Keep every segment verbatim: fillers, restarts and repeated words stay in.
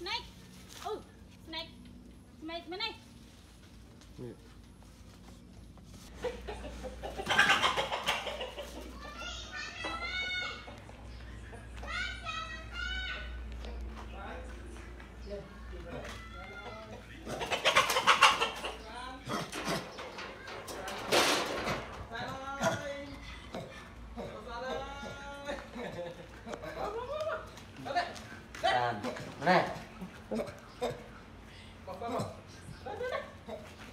Snake. Oh, snake. Snake, bên đây. Này. Ôi,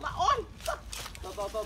mà ôn. Ba ba ba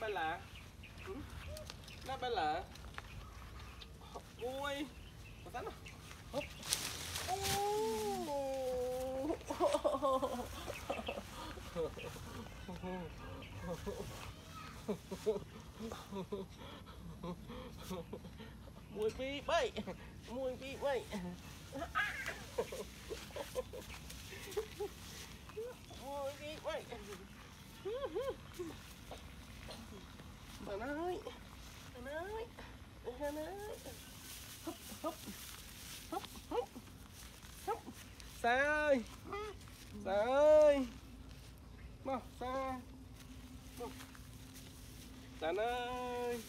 Bela, nó Bela, ui, có tán không? Mùi bị bậy, mùi bị bậy. Mùi bị bậy. Bạn ơi, bạn ơi, bạn ơi. Húp, húp, húp, húp, húp. Xa ơi, xa ơi. Mau, xa. Bạn ơi.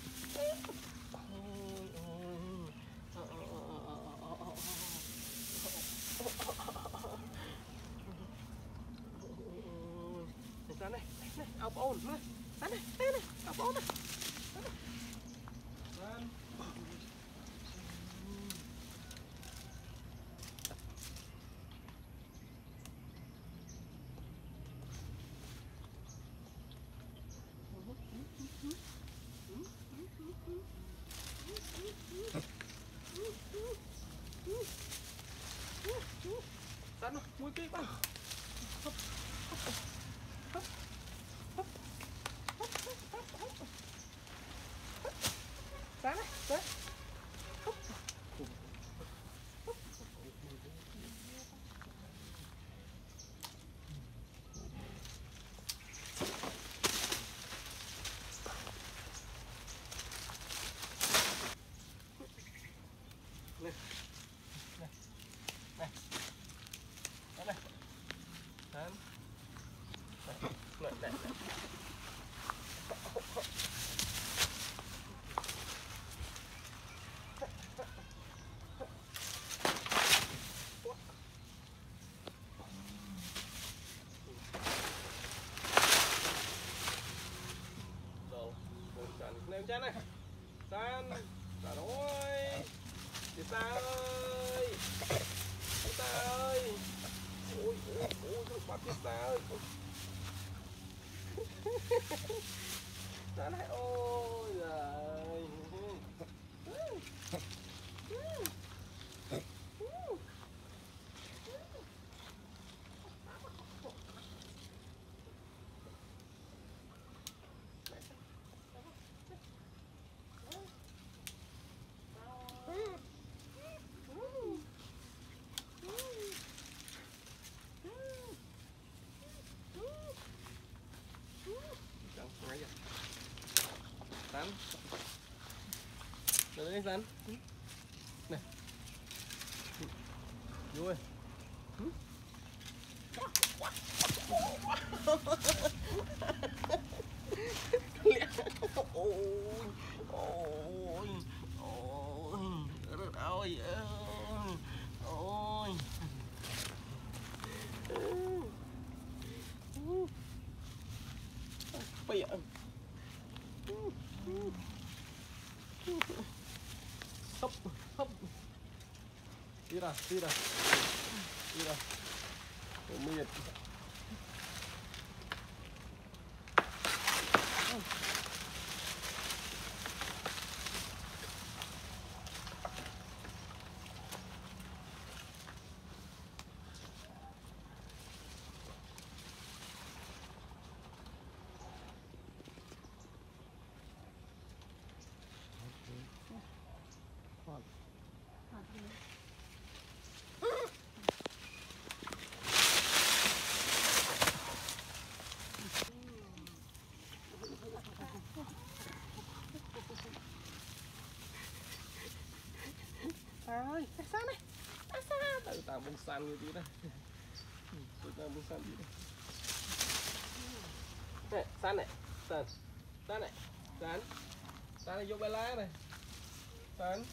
Ra này, này, ốc ồn này, ra này, ra này, ốc ồn này, ra này. Ra nó, mũi kịp à. Sáng này, sáng. Này, này, này. Sáng này. Sáng. Này, này, này. Này chán này. San. Dạ ơi. Chị Sa ơi. bà ơi. Nó nói ôi giời. Rắn đấy, rắn này vui. Ôi ôi ôi ôi bây giờ hấp hấp đi ra đi ra đi ra mệt. Bà ơi, tại sao này? Tại sao? Tại tao bông xanh như thế này. Tụi tao bông xanh như thế này. Xanh này, xanh. Xanh này, xanh. Xanh này vô Bela này. Xanh.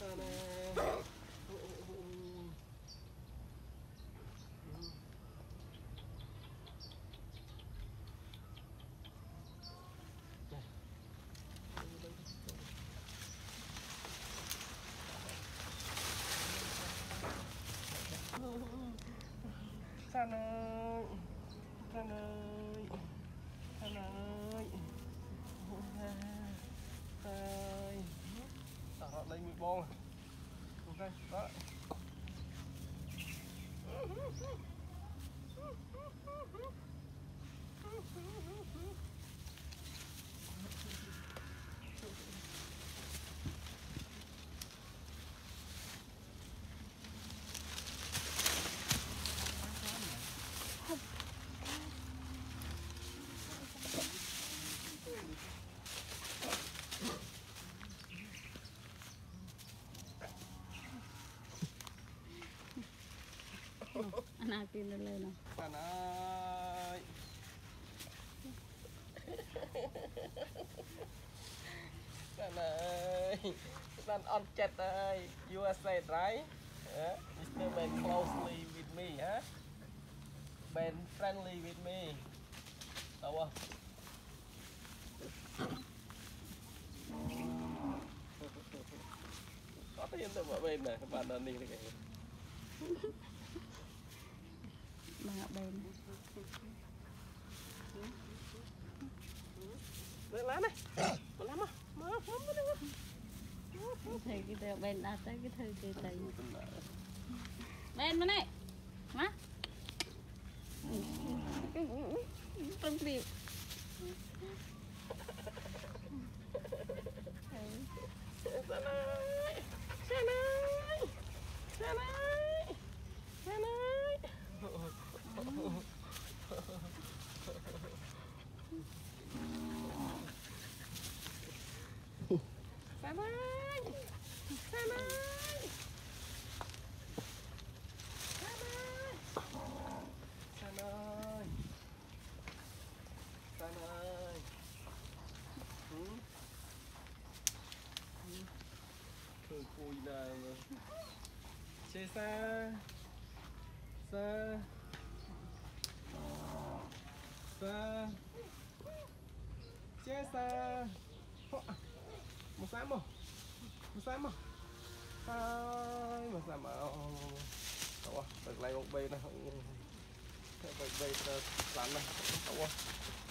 Xanh này. San ơi, San ơi, San ơi, ơi, đó đây mùi bông, ok đó. Anh ăn kia lên lên nào. Anh ơi. Anh ơi. Anh on chat ơi. You are said right? Yeah. Mister Ben closely with me, huh? Ben friendly with me. Tao à. Có thấy tụi mọi bên này, bạn đang đi cái này. Mà bên này lá này lá mà má lắm cái thầy bên đã tới cái thầy cái thầy bên bên này má tâm điệp San ơi San ơi San ơi San ơi. Bye bye. Bye bye. Sa che sa một sáng một một sáng một hai mặt là màu không được lấy một bên này, một bên làm này không